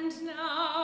And now